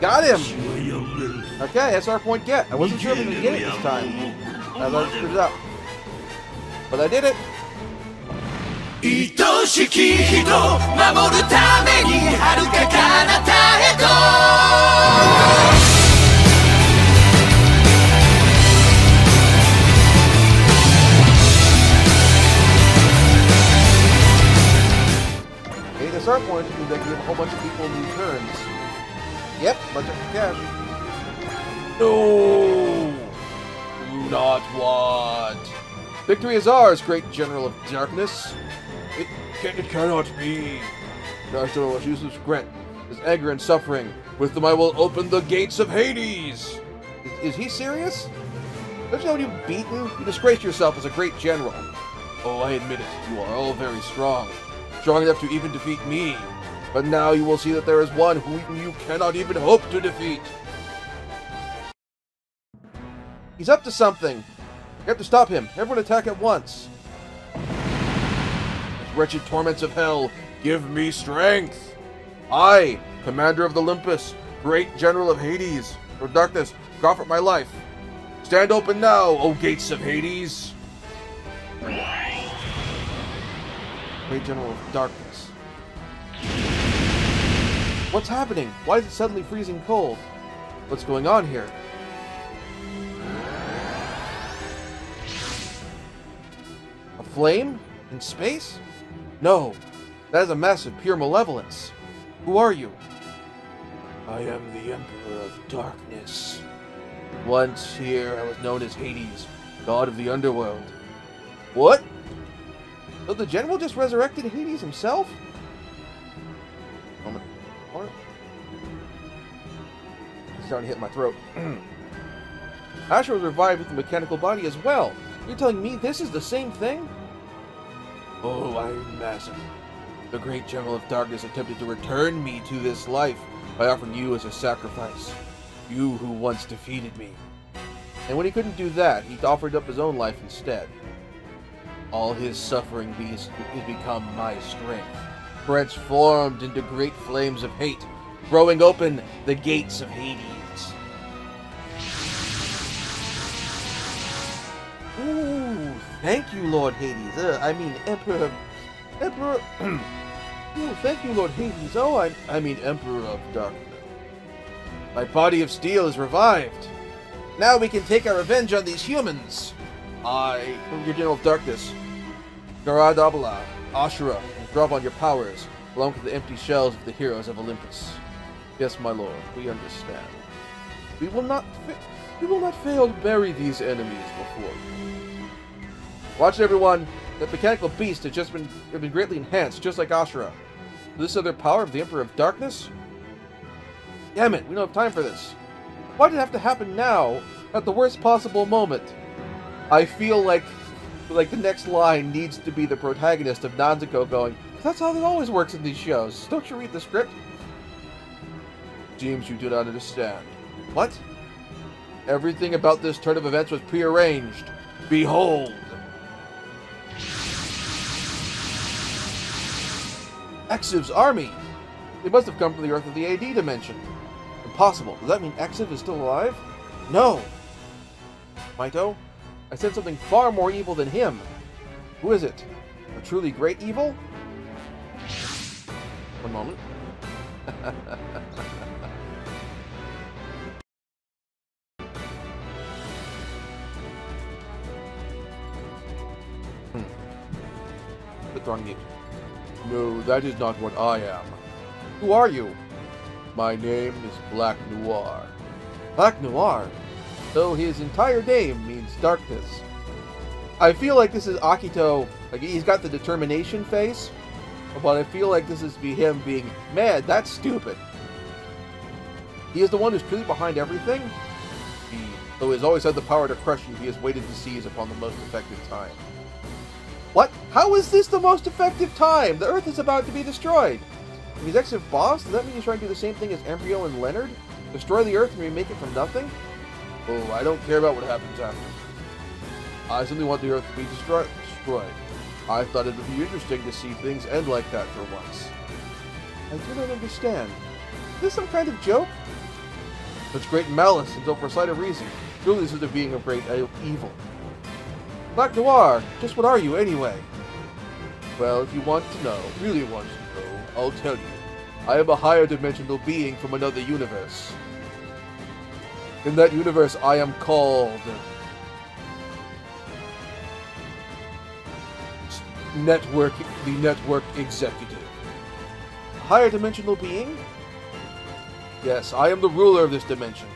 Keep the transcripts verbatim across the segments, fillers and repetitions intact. Got him! Okay, that's our point get. I wasn't sure if we could get it this time. I thought I screwed it up. But I did it! Okay, that's our point. They give a whole bunch of people new turns. Yep, bunch of cash. No! Do not want! Victory is ours, great general of darkness. It, it cannot be. Naruto will use his regret, his anger and suffering. With them I will open the gates of Hades. Is, is he serious? Don't you know you've beaten? You disgraced yourself as a great general. Oh, I admit it, you are all very strong. Strong enough to even defeat me. But now you will see that there is one whom you cannot even hope to defeat. He's up to something. We have to stop him. Everyone attack at once. These wretched torments of hell, give me strength. I, commander of the Olympus, great general of Hades, or darkness, profit my life. Stand open now, O gates of Hades. Great general of darkness. What's happening? Why is it suddenly freezing cold? What's going on here? A flame? In space? No, that is a mass of pure malevolence. Who are you? I am the Emperor of Darkness. Once here, I was known as Hades, god of the underworld. What? So the general just resurrected Hades himself? Moment. It's starting to hit my throat. Asher was revived with a mechanical body as well. You're telling me this is the same thing? Oh, Iron Master. The great general of darkness attempted to return me to this life by offering you as a sacrifice. You who once defeated me. And when he couldn't do that, he offered up his own life instead. All his suffering has become my strength, transformed into great flames of hate, throwing open the gates of Hades. Ooh, thank you, Lord Hades. Uh, I mean, Emperor... Emperor... Ooh, thank you, Lord Hades. Oh, I, I mean, Emperor of Darkness. My body of steel is revived. Now we can take our revenge on these humans. I, your General of Darkness, Garadabala, Ashura, drop on your powers, along with the empty shells of the heroes of Olympus. Yes, my lord, we understand. We will not... We will not fail to bury these enemies before you. Watch everyone, that mechanical beast has just been, has been greatly enhanced, just like Ashura. Is this other power of the Emperor of Darkness? Damn it, we don't have time for this. Why did it have to happen now, at the worst possible moment? I feel like like the next line needs to be the protagonist of Nanzuko going, that's how it always works in these shows. Don't you read the script? James, you do not understand. What? Everything about this turn of events was prearranged. Behold! Exiv's army! They must have come from the Earth of the A D dimension. Impossible. Does that mean Exiv is still alive? No! Maito, I sense something far more evil than him. Who is it? A truly great evil? One moment. Wrong. No, that is not what I am. Who are you? My name is Black Noir. Black Noir? So his entire name means darkness. I feel like this is Akito, like he's got the determination face, but I feel like this is be him being mad, that's stupid. He is the one who's truly behind everything. He, though he has always had the power to crush you, he has waited to seize upon the most effective time. What? How is this the most effective time? The Earth is about to be destroyed. If he's Exiv's boss, does that mean he's trying to do the same thing as Embryo and Leonard? Destroy the Earth and remake it from nothing? Oh, I don't care about what happens after. I simply want the Earth to be destroyed. I thought it would be interesting to see things end like that for once. I do not understand. Is this some kind of joke? Such great malice until for slight of reason. Truly this is the being of great evil. Black Noir, just what are you anyway? Well, if you want to know, really want to know, I'll tell you. I am a higher dimensional being from another universe. In that universe, I am called... Network, the Network Executive. Higher dimensional being? Yes, I am the ruler of this dimension.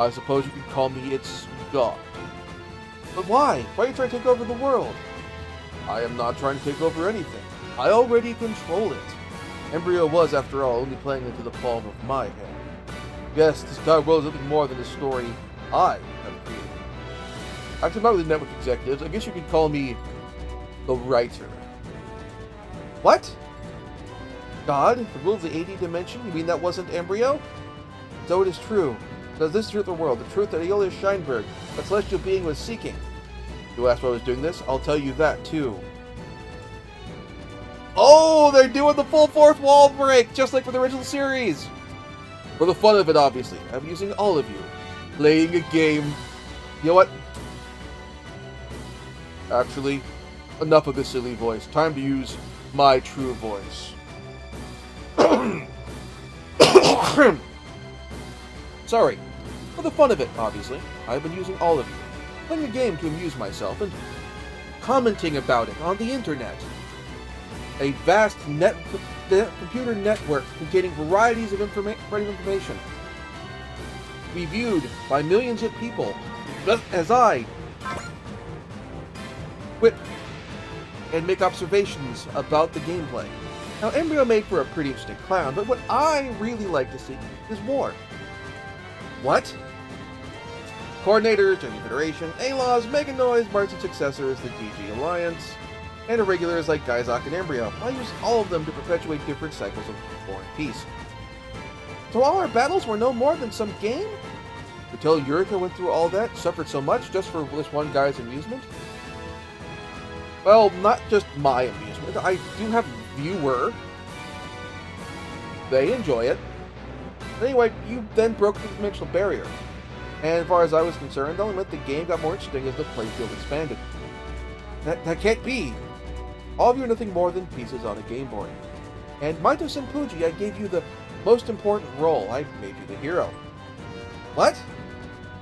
I suppose you could call me its god. But why? Why are you trying to take over the world? I am not trying to take over anything. I already control it. Embryo was, after all, only playing into the palm of my hand. Yes, this guy was nothing more than a story I have created. Actually, I'm not really Network Executives. I guess you could call me the writer. What? God? The rule of the eighty dimension? You mean that wasn't Embryo? So it is true. Does this truth the world, the truth that Aeolia Scheinberg, a celestial being, was seeking? You asked why I was doing this? I'll tell you that, too. Oh, they're doing the full fourth wall break, just like for the original series! For the fun of it, obviously. I'm using all of you. Playing a game. You know what? Actually, enough of this silly voice. Time to use my true voice. Sorry. For the fun of it, obviously. I've been using all of you. Playing a game to amuse myself and commenting about it on the internet. A vast net computer network containing varieties of informa information. Reviewed by millions of people, as I whip and make observations about the gameplay. Now, Embryo made for a pretty interesting clown, but what I really like to see is more. What? Coordinators, D G Federation, A-Laws, Meganoise, Bart's Successors, the D G Alliance, and irregulars like Gizoc and Embryo. I use all of them to perpetuate different cycles of war and peace. So all our battles were no more than some game? Until Yurika went through all that, suffered so much just for this one guy's amusement? Well, not just my amusement. I do have viewer. They enjoy it. Anyway, you then broke the dimensional barrier. And as far as I was concerned, I'll admit the game got more interesting as the playfield expanded. That, that can't be! All of you are nothing more than pieces on a game board. And Maito Senpuji, I gave you the most important role. I made you the hero. What?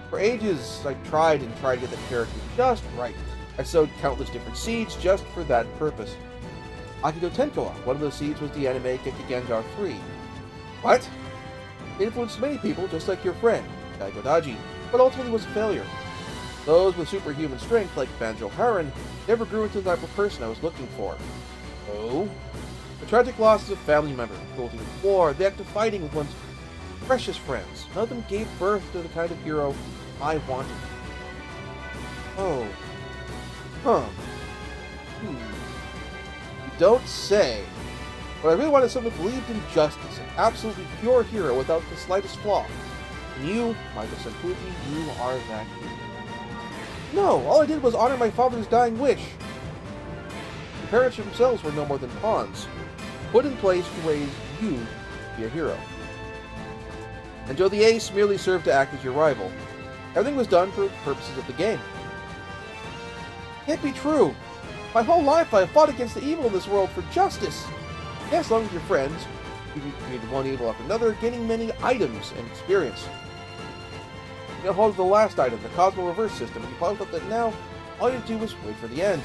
For ages, I tried and tried to get the character just right. I sowed countless different seeds just for that purpose. Akito Tenkawa, one of those seeds was the anime Kikigengar three. What? It influenced many people, just like your friend, Daikodaji, but ultimately was a failure. Those with superhuman strength, like Banjo Haran, never grew into the type of person I was looking for. Oh? The tragic losses of family members, cruelty of war, the act of fighting with one's precious friends, none of them gave birth to the kind of hero I wanted. Oh. Huh. Hmm. You don't say. But I really wanted someone who believed in justice, an absolutely pure hero without the slightest flaw. And you, Maito Senpuji, you are that hero. No, all I did was honor my father's dying wish. The parents themselves were no more than pawns, put in place to raise you to be a hero. And Joe the Ace merely served to act as your rival. Everything was done for purposes of the game. Can't be true. My whole life I have fought against the evil in this world for justice. Yes, along with your friends, you defeated one evil after another, gaining many items and experience. You hold the last item, the Cosmo Reverse System, and you found out that now all you have to do is wait for the end.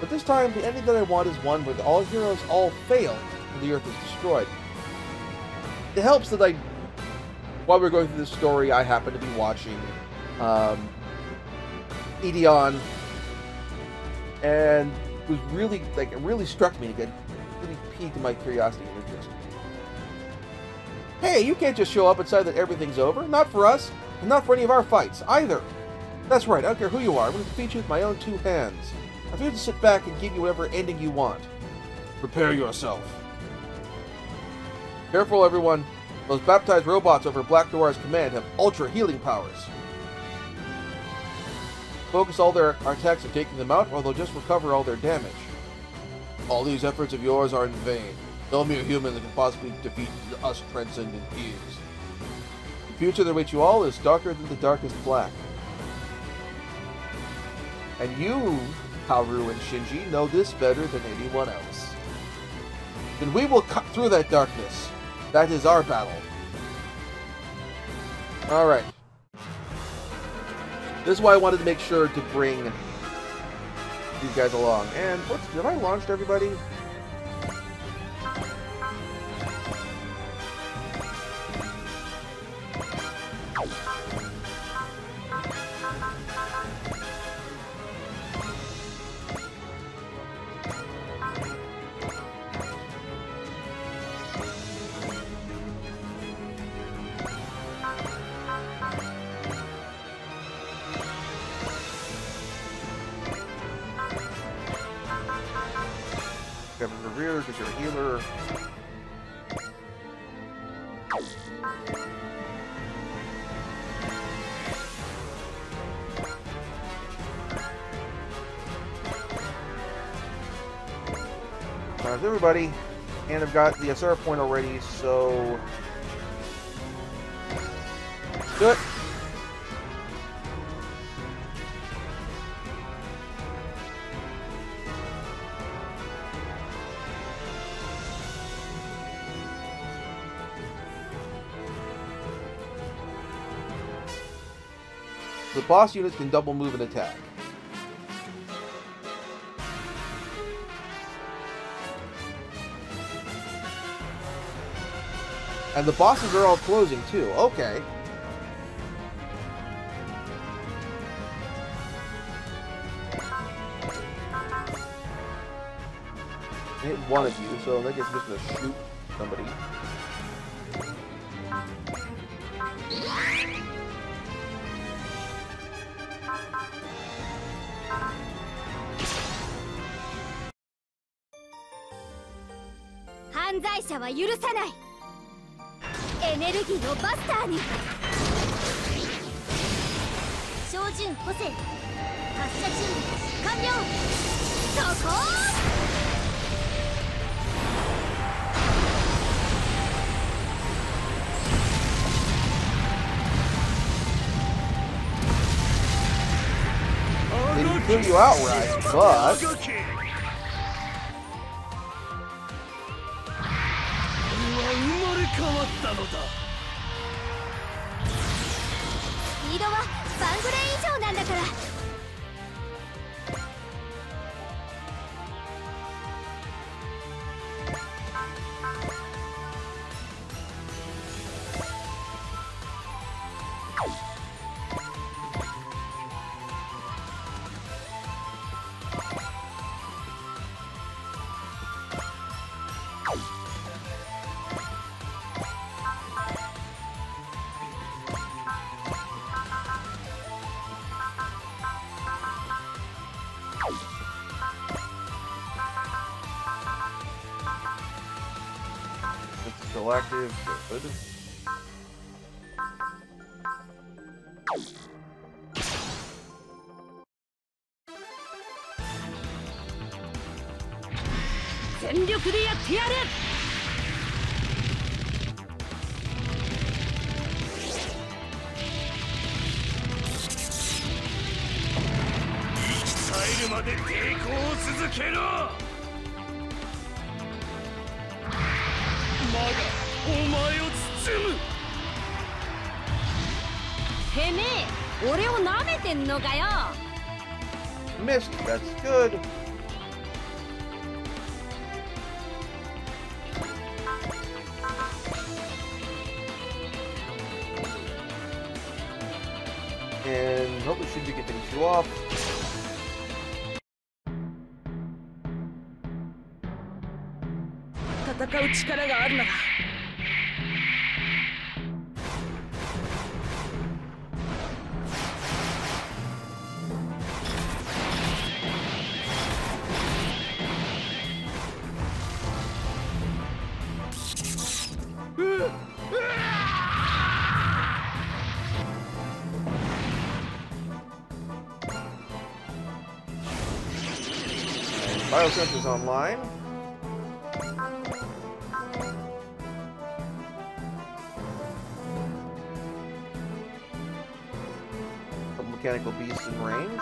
But this time, the ending that I want is one where all heroes all fail and the Earth is destroyed. It helps that I, while we were going through this story, I happen to be watching um, Edeon, and it was really like it really struck me again, really piqued my curiosity and interest. Hey, you can't just show up and say that everything's over. Not for us. And not for any of our fights, either. That's right, I don't care who you are. I'm going to defeat you with my own two hands. I'm going to sit back and give you whatever ending you want. Prepare yourself. Careful, everyone. Those baptized robots over Black Noir's command have ultra-healing powers. Focus all their attacks on taking them out, or they'll just recover all their damage. All these efforts of yours are in vain. No mere human that can possibly defeat us transcendent beings. The future that awaits you all is darker than the darkest black. And you, Hauru and Shinji, know this better than anyone else. Then we will cut through that darkness. That is our battle. Alright. This is why I wanted to make sure to bring these guys along. And what's... Have I launched everybody? Everybody, and I've got the Asura point already, so let's do it. The boss units can double move and attack. And the bosses are all closing, too. Okay. I hit one of you, so I guess I'm just going to shoot somebody. Hanzaisha wa yurusanai. Energy of Buster. Shojin Hosei. Assassin. Come on. So cold. They didn't kill you outright, but. Active, good. Missed, that's good. And hopefully should be getting you off. Is online. mechanical beast in range.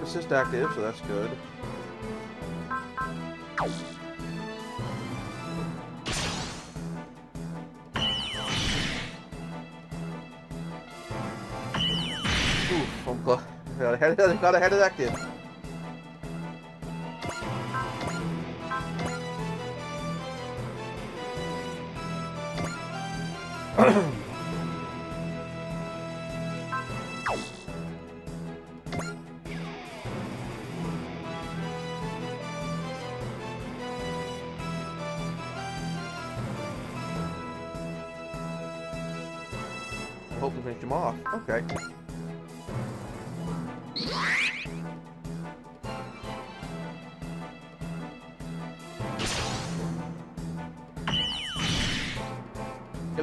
Persist active, so that's good. Oof, I'm close. Got ahead of, got ahead of active.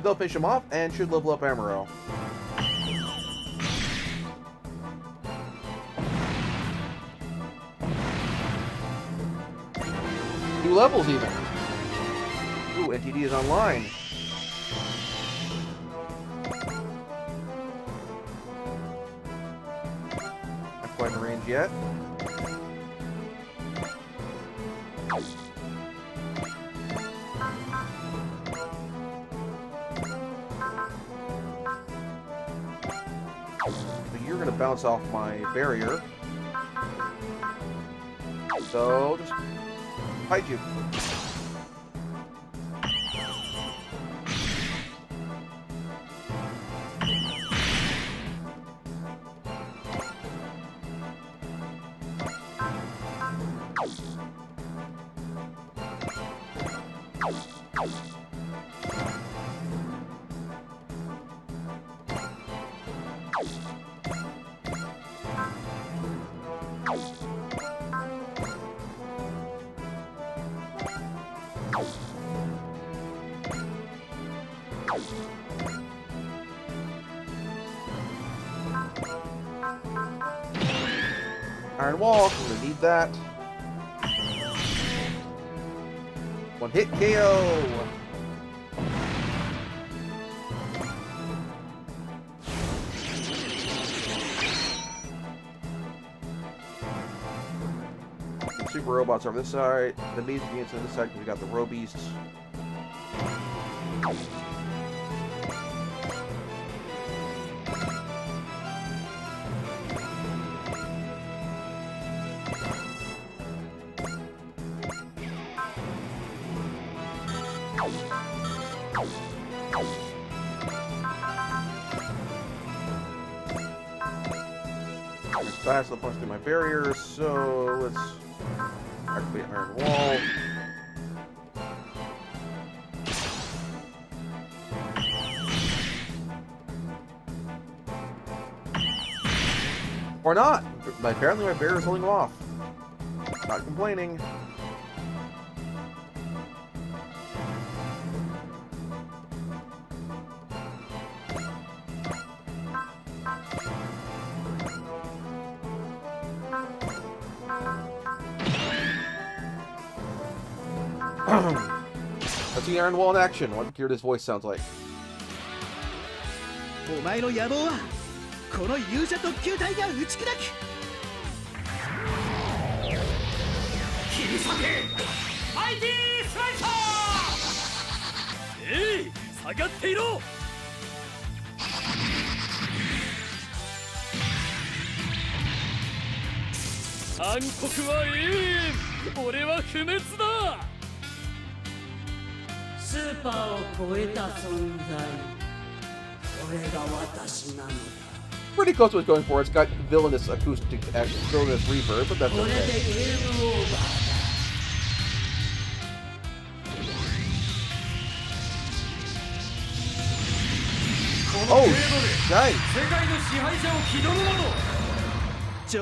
They'll finish him off and should level up Amuro. Two levels even. Ooh, N T D is online. Not quite in range yet. Bounce off my barrier. So just fight you. Iron Wall, I'm gonna need that. One hit K O! Super robots over this side, the meat units on this side, we got the Robeasts. Fast, I'll punch through my barrier, so let's activate Iron Wall. Or not! Apparently my barrier is holding him off. Not complaining. Let's see Iron Wall in action. I want to hear what his voice sounds like. Pretty close to what it's going for. It's got villainous acoustic, actually, villainous reverb, but that's okay. Oh, nice! I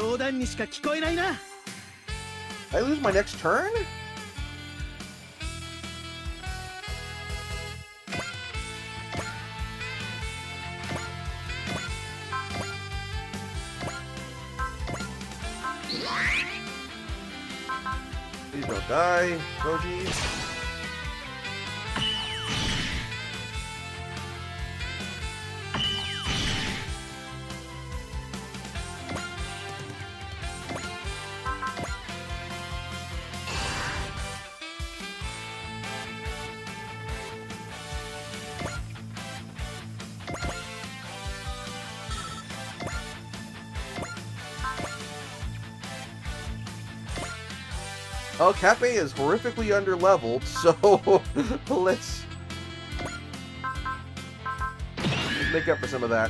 lose my next turn? Please don't die, Koji. Well, Cafe is horrifically underleveled, so let's make up for some of that.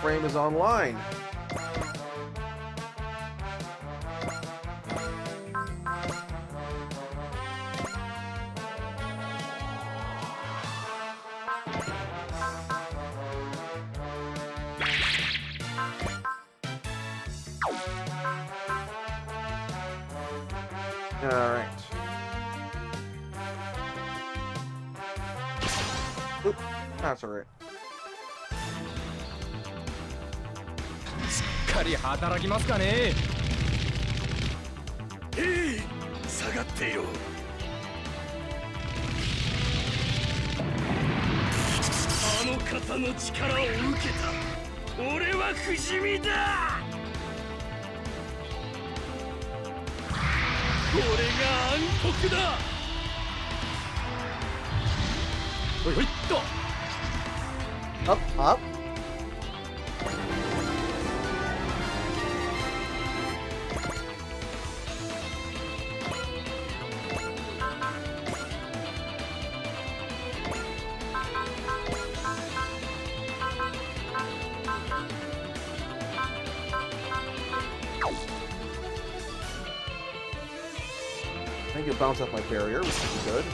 Frame is online. All right. Oop, that's all right. Up, up. Bounce off my barrier, which is good.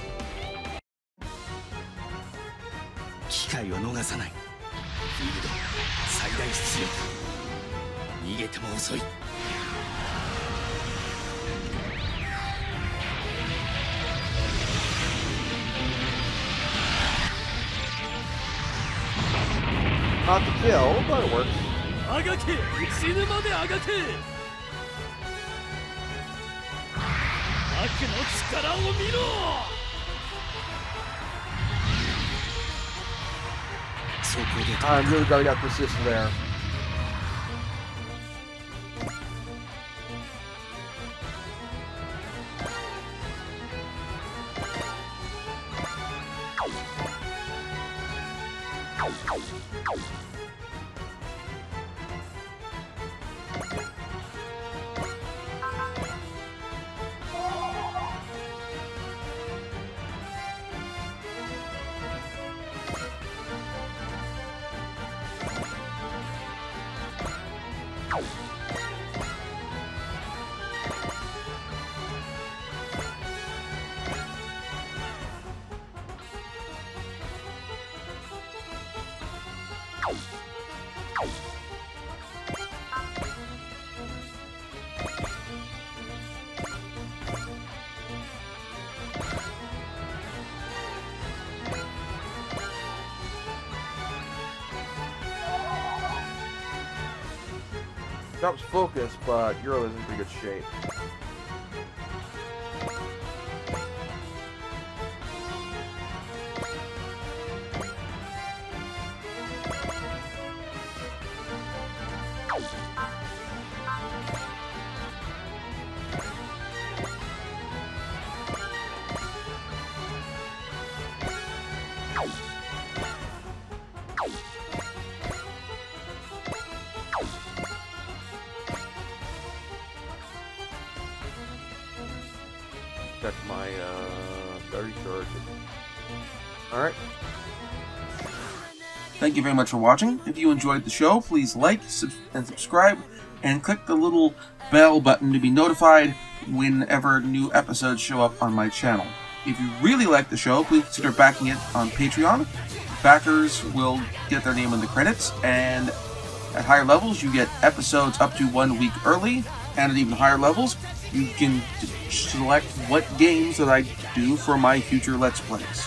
Not to kill, but it works. I'm really glad I got persist there. That was focused, but Euro is in pretty good shape. Thank you very much for watching. If you enjoyed the show, please like sub and subscribe, and click the little bell button to be notified whenever new episodes show up on my channel. If you really like the show, please consider backing it on Patreon. Backers will get their name in the credits, and at higher levels, you get episodes up to one week early, and at even higher levels, you can select what games that I do for my future Let's Plays.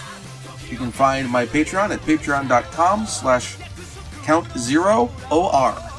You can find my Patreon at patreon dot com slash Count Zero O R.